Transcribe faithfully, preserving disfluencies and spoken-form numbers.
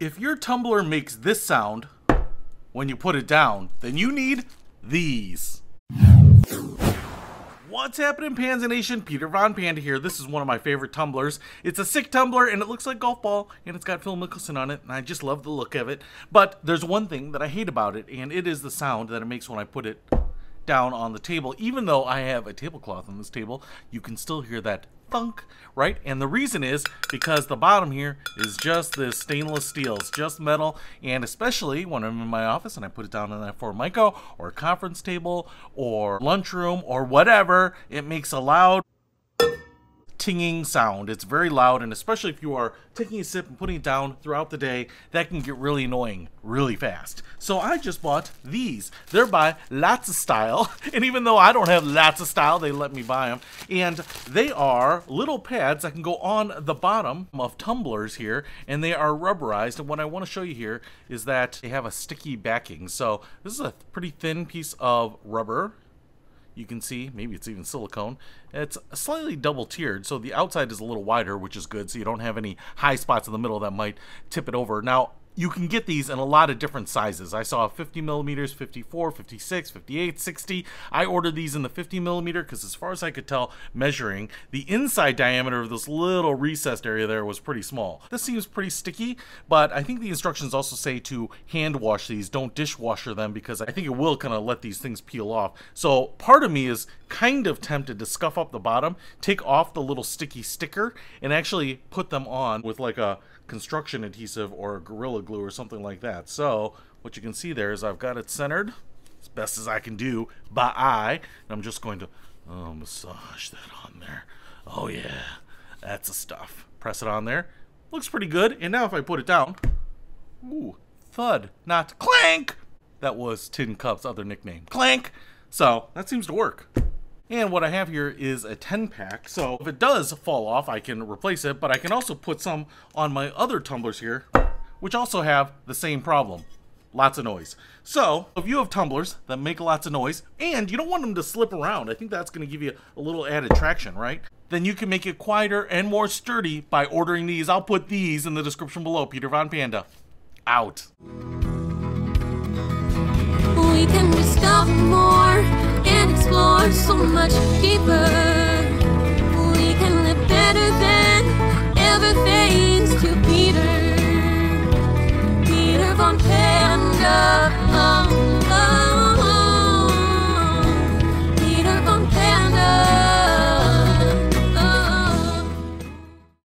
If your tumbler makes this sound when you put it down, then you need these. What's happening, Panda Nation? Peter Von Panda here. This is one of my favorite tumblers. It's a sick tumbler and it looks like golf ball and it's got Phil Mickelson on it and I just love the look of it. But there's one thing that I hate about it and it is the sound that it makes when I put it down on the table. Even though I have a tablecloth on this table, you can still hear that thunk, right? And the reason is because the bottom here is just this stainless steel. It's just metal, and especially when I'm in my office and I put it down on that Formica or a conference table or lunchroom or whatever, it makes a loud tinging sound. It's very loud, and especially if you are taking a sip and putting it down throughout the day, that can get really annoying really fast. So I just bought these. They're by Lotsa Style, and even though I don't have Lotsa Style, they let me buy them. And they are little pads that can go on the bottom of tumblers here, and they are rubberized. And what I want to show you here is that they have a sticky backing. So this is a pretty thin piece of rubber. You can see, maybe it's even silicone. It's slightly double tiered, so the outside is a little wider, which is good, so you don't have any high spots in the middle that might tip it over. Now, you can get these in a lot of different sizes. I saw fifty millimeters, fifty-four, fifty-six, fifty-eight, sixty. I ordered these in the fifty millimeter because, as far as I could tell, measuring the inside diameter of this little recessed area there was pretty small. This seems pretty sticky, but I think the instructions also say to hand wash these. Don't dishwasher them because I think it will kind of let these things peel off. So part of me is kind of tempted to scuff up the bottom, take off the little sticky sticker, and actually put them on with like a construction adhesive or a Gorilla Glue or something like that. So what you can see there is I've got it centered as best as I can do by eye, and I'm just going to oh, massage that on there. Oh yeah, that's the stuff. Press it on there. Looks pretty good. And now if I put it down, ooh, thud, not clank. That was Tin Cup's other nickname, clank. So that seems to work. And what I have here is a ten pack, so if it does fall off, I can replace it, but I can also put some on my other tumblers here, which also have the same problem. Lots of noise. So if you have tumblers that make lots of noise, and you don't want them to slip around, I think that's gonna give you a little added traction, right? Then you can make it quieter and more sturdy by ordering these. I'll put these in the description below. Peter Von Panda, out. We can discover more. So much deeper, we can live better than